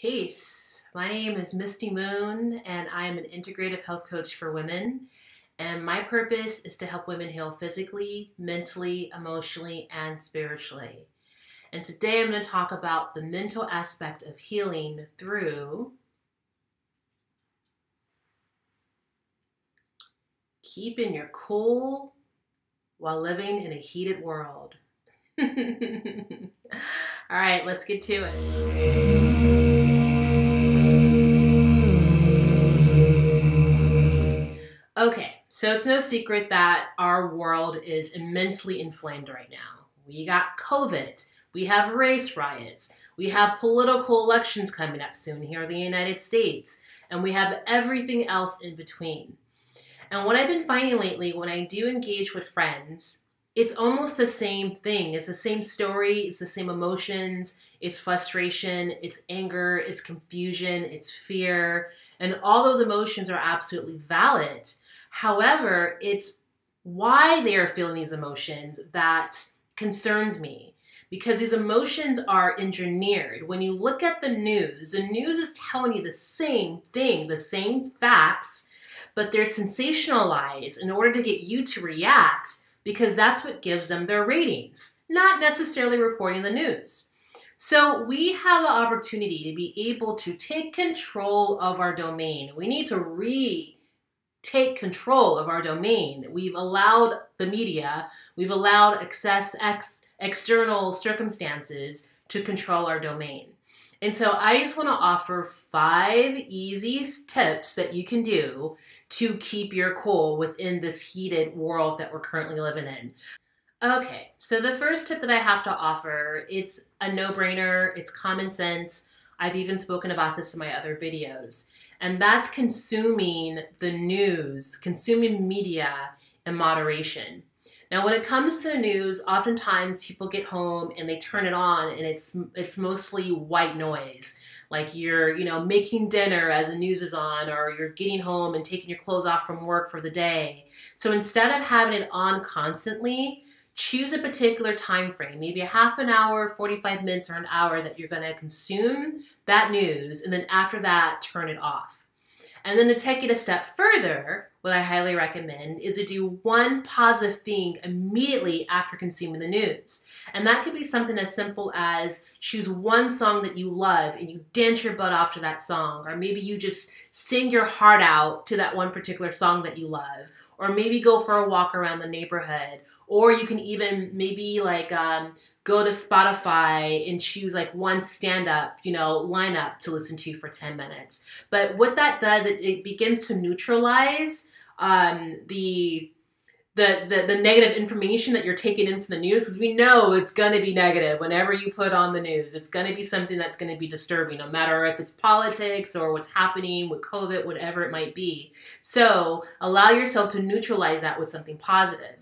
Peace. My name is Misty Moon, and I am an integrative health coach for women. And my purpose is to help women heal physically, mentally, emotionally, and spiritually. And today I'm going to talk about the mental aspect of healing through keeping your cool while living in a heated world. All right, let's get to it. Okay. So it's no secret that our world is immensely inflamed right now. We got COVID, we have race riots, we have political elections coming up soon here in the United States, and we have everything else in between. And what I've been finding lately when I do engage with friends, it's almost the same thing. It's the same story, it's the same emotions, it's frustration, it's anger, it's confusion, it's fear, and all those emotions are absolutely valid. However, it's why they are feeling these emotions that concerns me, because these emotions are engineered. When you look at the news is telling you the same thing, the same facts, but they're sensationalized in order to get you to react because that's what gives them their ratings, not necessarily reporting the news. So we have the opportunity to be able to take control of our domain. We need to take control of our domain. We've allowed the media, we've allowed external circumstances to control our domain. And so I just want to offer 5 easy tips that you can do to keep your cool within this heated world that we're currently living in. Okay, so the first tip that I have to offer, it's a no-brainer, it's common sense. I've even spoken about this in my other videos. And that's consuming the news, consuming media in moderation. Now, when it comes to the news, oftentimes people get home and they turn it on and it's mostly white noise. Like you're, making dinner as the news is on, or you're getting home and taking your clothes off from work for the day. So instead of having it on constantly, choose a particular time frame, maybe a half an hour, 45 minutes, or an hour that you're going to consume that news, and then after that, turn it off. And then to take it a step further, what I highly recommend is to do one positive thing immediately after consuming the news. And that could be something as simple as choose one song that you love and you dance your butt off to that song. Or maybe you just sing your heart out to that one particular song that you love. Or maybe go for a walk around the neighborhood. Or you can even maybe go to Spotify and choose one stand-up, lineup to listen to for 10 minutes. But what that does, it begins to neutralize the negative information that you're taking in from the news, because we know it's going to be negative whenever you put on the news. It's going to be something that's going to be disturbing, no matter if it's politics or what's happening with COVID, whatever it might be. So allow yourself to neutralize that with something positive.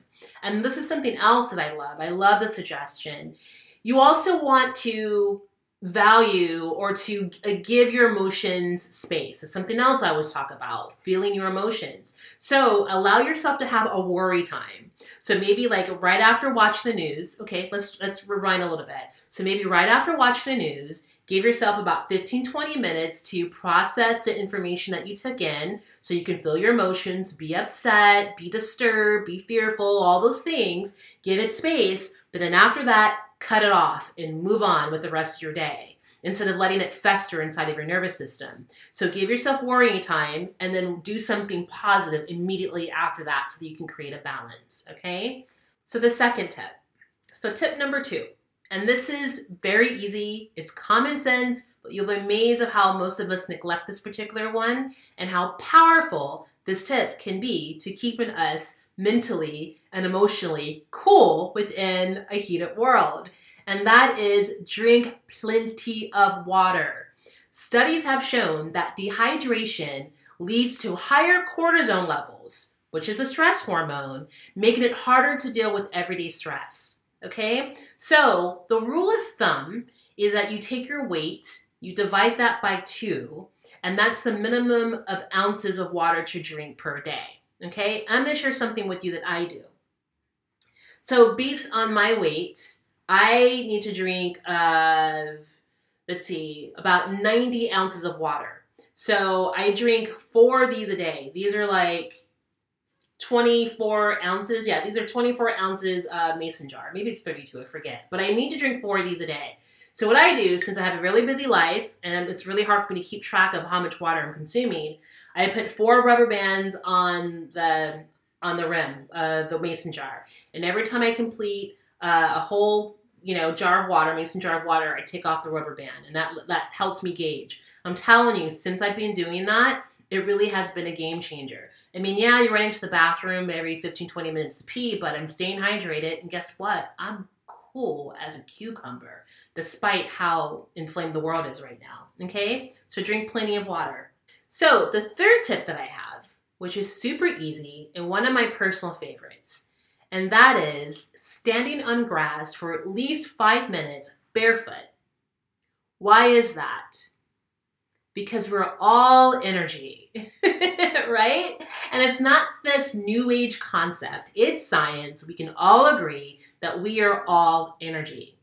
And this is something else that I love. I love the suggestion. You also want to value or to give your emotions space. It's something else I always talk about, feeling your emotions. So allow yourself to have a worry time. So maybe right after watching the news, okay, let's rewind a little bit. So maybe right after watching the news, give yourself about 15, 20 minutes to process the information that you took in so you can feel your emotions, be upset, be disturbed, be fearful, all those things. Give it space, but then after that, cut it off and move on with the rest of your day instead of letting it fester inside of your nervous system. So give yourself worrying time and then do something positive immediately after that so that you can create a balance, okay? So the second tip. So tip number 2, and this is very easy. It's common sense, but you'll be amazed at how most of us neglect this particular one and how powerful this tip can be to keeping us mentally and emotionally cool within a heated world. And that is drink plenty of water. Studies have shown that dehydration leads to higher cortisol levels, which is the stress hormone, making it harder to deal with everyday stress. Okay? So the rule of thumb is that you take your weight, you divide that by 2, and that's the minimum of ounces of water to drink per day. Okay, I'm going to share something with you that I do. So based on my weight, I need to drink let's see, about 90 ounces of water. So I drink 4 of these a day. These are like 24 ounces. Yeah, these are 24 ounces mason jar. Maybe it's 32, I forget. But I need to drink 4 of these a day. So what I do, since I have a really busy life and it's really hard for me to keep track of how much water I'm consuming, I put 4 rubber bands on the rim of the mason jar. And every time I complete a whole jar of water, mason jar of water, I take off the rubber band, and that helps me gauge. I'm telling you, since I've been doing that, it really has been a game changer. I mean, yeah, you're running to the bathroom every 15, 20 minutes to pee, but I'm staying hydrated, and guess what? I'm cool as a cucumber, despite how inflamed the world is right now, okay? So drink plenty of water. So the third tip that I have, which is super easy and one of my personal favorites, and that is standing on grass for at least 5 minutes barefoot. Why is that? Because we're all energy, right? And it's not this new age concept. It's science. We can all agree that we are all energy.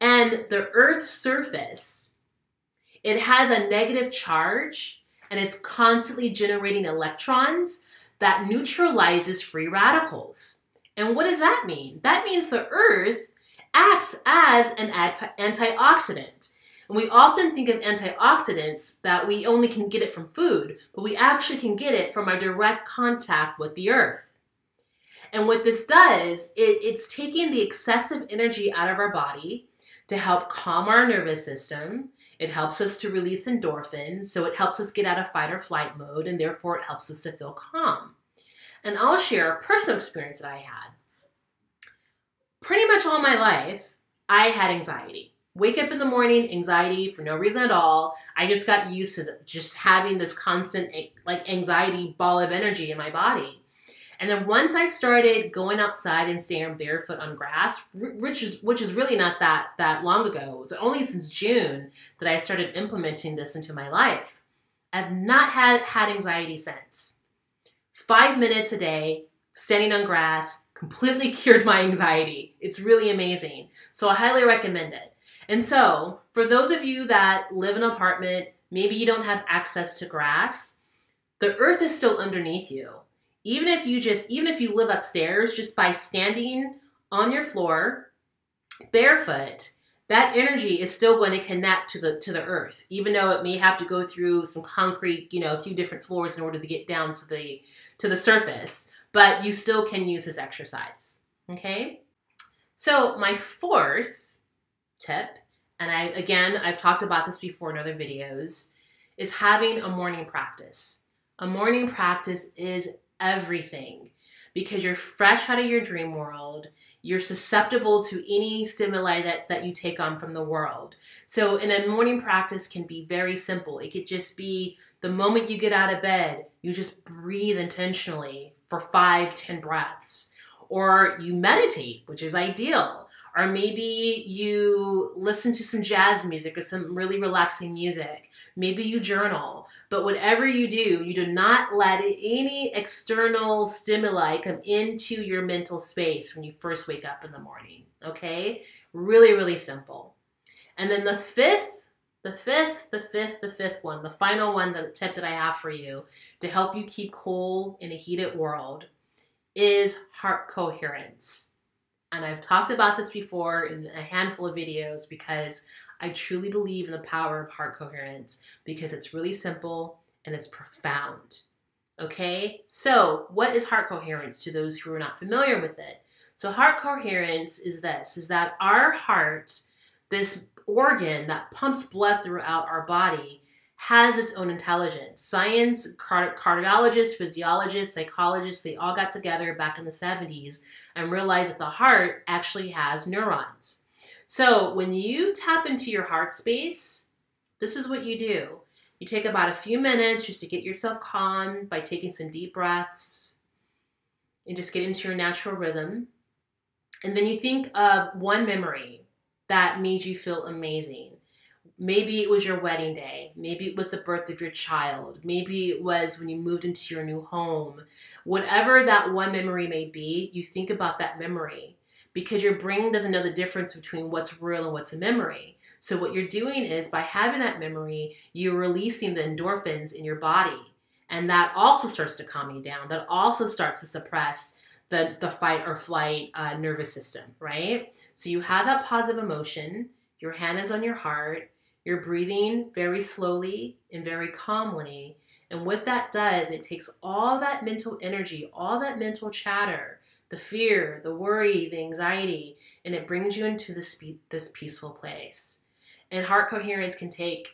And the Earth's surface, it has a negative charge, and it's constantly generating electrons that neutralizes free radicals. And what does that mean? That means the Earth acts as an antioxidant. And we often think of antioxidants that we only can get it from food, but we actually can get it from our direct contact with the Earth. And what this does, it's taking the excessive energy out of our body to help calm our nervous system. It helps us to release endorphins, so it helps us get out of fight or flight mode, and therefore it helps us to feel calm. And I'll share a personal experience that I had. Pretty much all my life, I had anxiety. Wake up in the morning, anxiety for no reason at all. I just got used to just having this constant like anxiety ball of energy in my body. And then once I started going outside and staying barefoot on grass, which is really not that long ago, it's only since June that I started implementing this into my life. I've not had anxiety since. 5 minutes a day, standing on grass, completely cured my anxiety. It's really amazing. So I highly recommend it. And so for those of you that live in an apartment, maybe you don't have access to grass, the Earth is still underneath you. Even if you live upstairs, just by standing on your floor barefoot, that energy is still going to connect to the Earth, even though it may have to go through some concrete, a few different floors in order to get down to the surface, but you still can use this exercise, okay? So my fourth tip, and I've talked about this before in other videos, is having a morning practice. A morning practice is everything, because you're fresh out of your dream world. You're susceptible to any stimuli that you take on from the world. So in a morning practice can be very simple. It could just be the moment you get out of bed, you just breathe intentionally for 5, 10 breaths, or you meditate, which is ideal. Or maybe you listen to some jazz music or some really relaxing music. Maybe you journal. But whatever you do not let any external stimuli come into your mental space when you first wake up in the morning, okay? Really, really simple. And then the fifth one, the final one, the tip that I have for you to help you keep cool in a heated world is heart coherence. And I've talked about this before in a handful of videos because I truly believe in the power of heart coherence, because it's really simple and it's profound. Okay? So what is heart coherence to those who are not familiar with it? So heart coherence is this, is that our heart, this organ that pumps blood throughout our body, has its own intelligence. Science, cardiologists, physiologists, psychologists, they all got together back in the 70s and realized that the heart actually has neurons. So when you tap into your heart space, this is what you do. You take about a few minutes just to get yourself calm by taking some deep breaths and just get into your natural rhythm. And then you think of one memory that made you feel amazing. Maybe it was your wedding day. Maybe it was the birth of your child. Maybe it was when you moved into your new home. Whatever that one memory may be, you think about that memory, because your brain doesn't know the difference between what's real and what's a memory. So what you're doing is by having that memory, you're releasing the endorphins in your body. And that also starts to calm you down. That also starts to suppress the fight or flight nervous system, right? So you have that positive emotion. Your hand is on your heart. You're breathing very slowly and very calmly. And what that does, it takes all that mental energy, all that mental chatter, the fear, the worry, the anxiety, and it brings you into this peaceful place. And heart coherence can take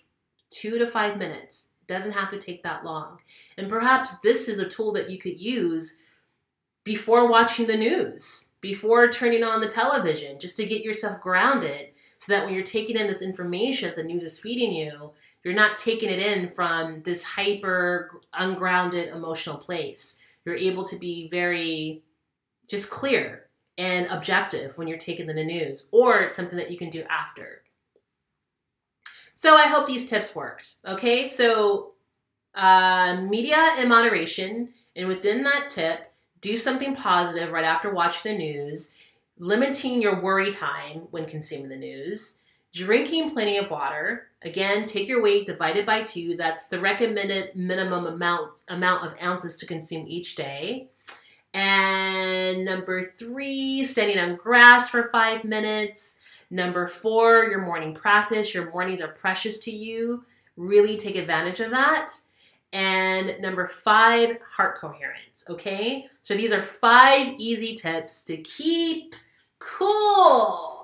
2 to 5 minutes. It doesn't have to take that long. And perhaps this is a tool that you could use before watching the news, before turning on the television, just to get yourself grounded so that when you're taking in this information that the news is feeding you, you're not taking it in from this hyper, ungrounded, emotional place. You're able to be very just clear and objective when you're taking in the news, or it's something that you can do after. So I hope these tips worked. Okay, so media in moderation, and within that tip, do something positive right after watching the news, limiting your worry time when consuming the news, drinking plenty of water. Again, take your weight, divided by 2. That's the recommended minimum amount of ounces to consume each day. And number 3, standing on grass for 5 minutes. Number 4, your morning practice. Your mornings are precious to you. Really take advantage of that. And number 5, heart coherence, okay? So these are 5 easy tips to keep cool,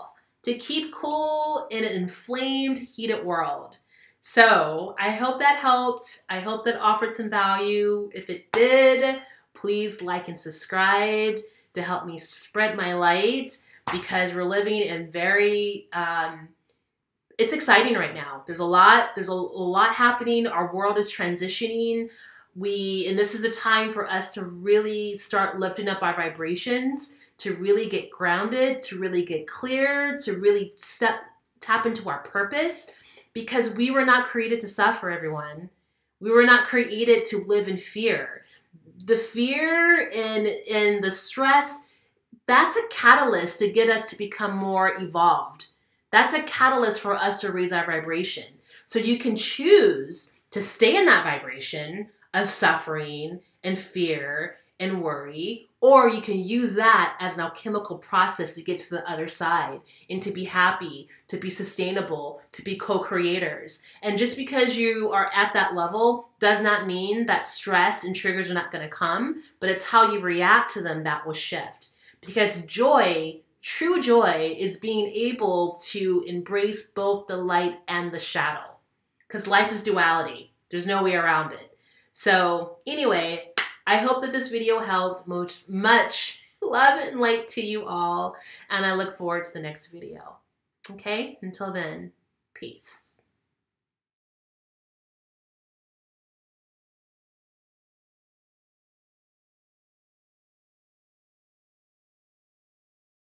in an inflamed, heated world. So I hope that helped. I hope that offered some value. If it did, please like and subscribe to help me spread my light, because we're living in very, it's exciting right now. There's a lot happening. Our world is transitioning. And this is a time for us to really start lifting up our vibrations, to really get grounded, to really get clear, to really tap into our purpose, because we were not created to suffer, everyone. We were not created to live in fear. The fear and the stress, that's a catalyst to get us to become more evolved. That's a catalyst for us to raise our vibration. So you can choose to stay in that vibration of suffering and fear and worry, or you can use that as an alchemical process to get to the other side and to be happy, to be sustainable, to be co-creators. And just because you are at that level does not mean that stress and triggers are not going to come, but it's how you react to them that will shift. Because joy, true joy, is being able to embrace both the light and the shadow. Because life is duality. There's no way around it. So anyway, I hope that this video helped. Much love and light to you all, and I look forward to the next video. Okay, until then, peace.